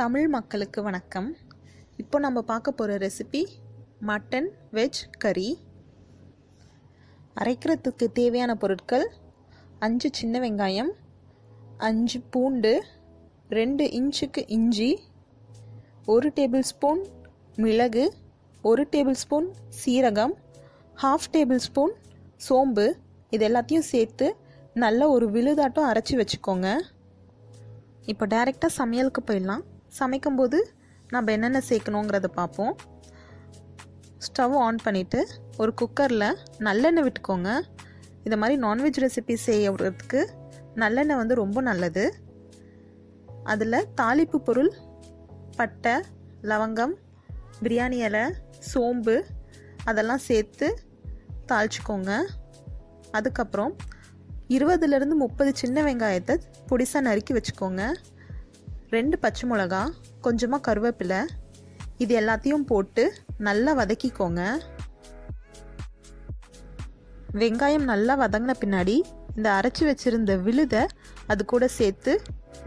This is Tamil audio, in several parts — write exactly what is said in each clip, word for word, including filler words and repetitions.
தமிழ் மக்களுக்கு வணக்கம். இப்போ நம்ம பார்க்க போகிற ரெசிபி மட்டன் வெஜ் கறி. அரைக்கிறதுக்கு தேவையான பொருட்கள்: அஞ்சு சின்ன வெங்காயம், அஞ்சு பூண்டு, ரெண்டு இன்ச்சுக்கு இஞ்சி, ஒரு டேபிள் ஸ்பூன் மிளகு, ஒரு டேபிள் ஸ்பூன் சீரகம், ஹாஃப் டேபிள் ஸ்பூன் சோம்பு. இது எல்லாத்தையும் சேர்த்து நல்ல ஒரு விழுதாட்டம் அரைச்சி வச்சுக்கோங்க. இப்போ டைரெக்டாக சமையலுக்கு போயிடலாம். சமைக்கும்போது நம்ம என்னென்ன சேர்க்கணுங்கிறத பார்ப்போம். ஸ்டவ் ஆன் பண்ணிவிட்டு ஒரு குக்கரில் நல்லெண்ணெய் விட்டுக்கோங்க. இந்த மாதிரி நான்வெஜ் ரெசிபி செய்யறதுக்கு நல்லெண்ணெய் வந்து ரொம்ப நல்லது. அதில் தாளிப்பு பொருள் பட்டை, லவங்கம், பிரியாணி இலை, சோம்பு அதெல்லாம் சேர்த்து தாளிச்சிக்கோங்க. அதுக்கப்புறம் இருபதுலேருந்து முப்பது சின்ன வெங்காயத்தை பொடிசாக நறுக்கி வச்சுக்கோங்க. ரெண்டு பச்சை மிளகா, கொஞ்சமாக கருவேப்பிலை, இது எல்லாத்தையும் போட்டு நல்லா வதக்கிக்கோங்க. வெங்காயம் நல்லா வதங்கின பின்னாடி இந்த அரைச்சி வச்சுருந்த விழுதை அது கூட சேர்த்து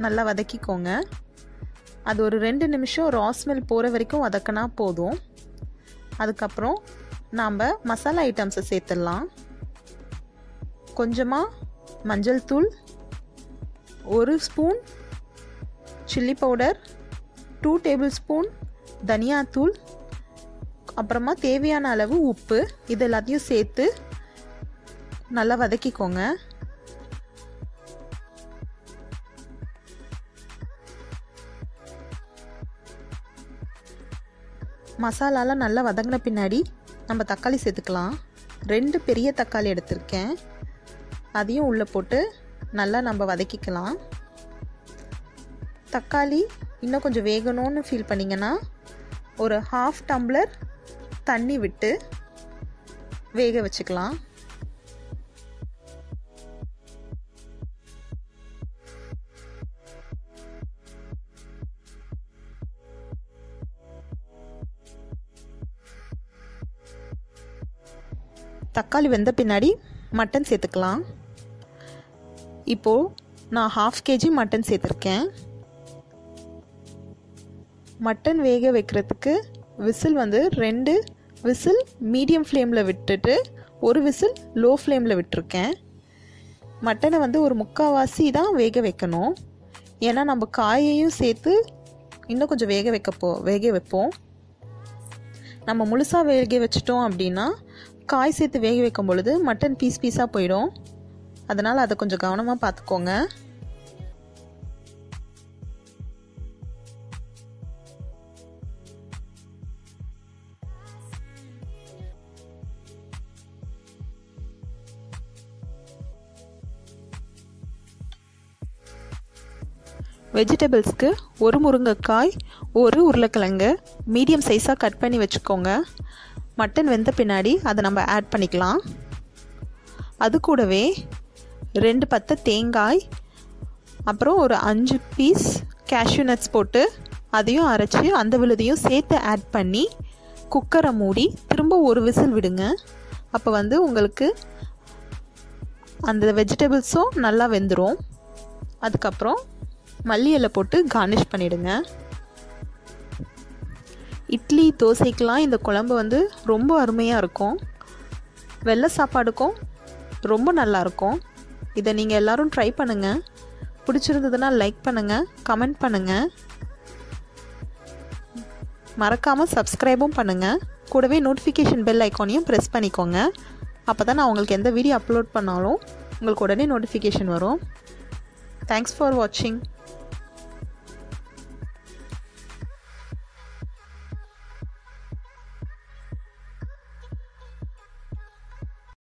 நல்லா வதக்கிக்கோங்க. அது ஒரு ரெண்டு நிமிஷம் ராஸ்மெல் போகிற வரைக்கும் வதக்கினா போதும். அதுக்கப்புறம் நாம் மசாலா ஐட்டம்ஸை சேர்த்துடலாம். கொஞ்சமாக மஞ்சள் தூள், ஒரு spoon chilli powder, two tablespoon தனியாத்தூள், அப்புறமா தேவையான அளவு உப்பு, இது எல்லாத்தையும் சேர்த்து நல்லா வதக்கிக்கோங்க. மசாலாலாம் நல்லா வதங்கின பின்னாடி நம்ம தக்காளி சேர்த்துக்கலாம். ரெண்டு பெரிய தக்காளி எடுத்திருக்கேன், அதையும் உள்ளே போட்டு நல்லா நம்ம வதக்கிக்கலாம். தக்காளி இன்னும் கொஞ்சம் வேகணும்னு ஃபீல் பண்ணிங்கன்னா ஒரு ஹாஃப் டம்ளர் தண்ணி விட்டு வேக வச்சுக்கலாம். தக்காளி வெந்த பின்னாடி மட்டன் சேர்த்துக்கலாம். இப்போது நான் ஹாஃப் கேஜி மட்டன் சேர்த்துருக்கேன். மட்டன் வேக வைக்கிறதுக்கு விசில் வந்து ரெண்டு விசில் மீடியம் ஃப்ளேமில் விட்டுட்டு ஒரு விசில் லோ ஃப்ளேமில் விட்டுருக்கேன். மட்டனை வந்து ஒரு முக்கால்வாசி தான் வேக வைக்கணும். ஏன்னா நம்ம காயையும் சேர்த்து இன்னும் கொஞ்சம் வேக வைக்க போ வேக வைப்போம். நம்ம முழுசாக வேக வச்சிட்டோம் அப்படின்னா காய் சேர்த்து வேக வைக்கும் பொழுது மட்டன் பீஸ் பீஸாக போயிடும். அதனால் அதை கொஞ்சம் கவனமாக பார்த்துக்கோங்க. வெஜிடபிள்ஸ்க்கு ஒரு முருங்கைக்காய், ஒரு உருளைக்கிழங்கு மீடியம் சைஸாக கட் பண்ணி வச்சுக்கோங்க. மட்டன் வெந்த பின்னாடி அதை நம்ம ஆட் பண்ணிக்கலாம். அது கூடவே ரெண்டு பத்தை தேங்காய், அப்புறம் ஒரு அஞ்சு பீஸ் கேஷ்யூ நட்ஸ் போட்டு அதையும் அரைச்சி அந்த விழுதையும் சேர்த்து ஆட் பண்ணி குக்கரை மூடி திரும்ப ஒரு விசில் விடுங்க. அப்போ வந்து உங்களுக்கு அந்த வெஜிடபிள்ஸும் நல்லா வெந்துடும். அதுக்கப்புறம் மல்லி இலை போட்டு கார்னிஷ் பண்ணிவிடுங்க. இட்லி, தோசைக்கெலாம் இந்த குழம்பு வந்து ரொம்ப அருமையாக இருக்கும். வெள்ளை சாப்பாடுக்கும் ரொம்ப நல்லாயிருக்கும். இதை நீங்கள் எல்லோரும் ட்ரை பண்ணுங்கள். பிடிச்சிருந்ததுன்னா லைக் பண்ணுங்கள், கமெண்ட் பண்ணுங்கள், மறக்காமல் சப்ஸ்கிரைபும் பண்ணுங்கள். கூடவே நோட்டிஃபிகேஷன் பெல் ஐக்கானையும் ப்ரெஸ் பண்ணிக்கோங்க. அப்போ தான் நான் உங்களுக்கு எந்த வீடியோ அப்லோட் பண்ணாலும் உங்களுக்கு உடனே நோட்டிஃபிகேஷன் வரும். தேங்க்ஸ் ஃபார் வாட்சிங்.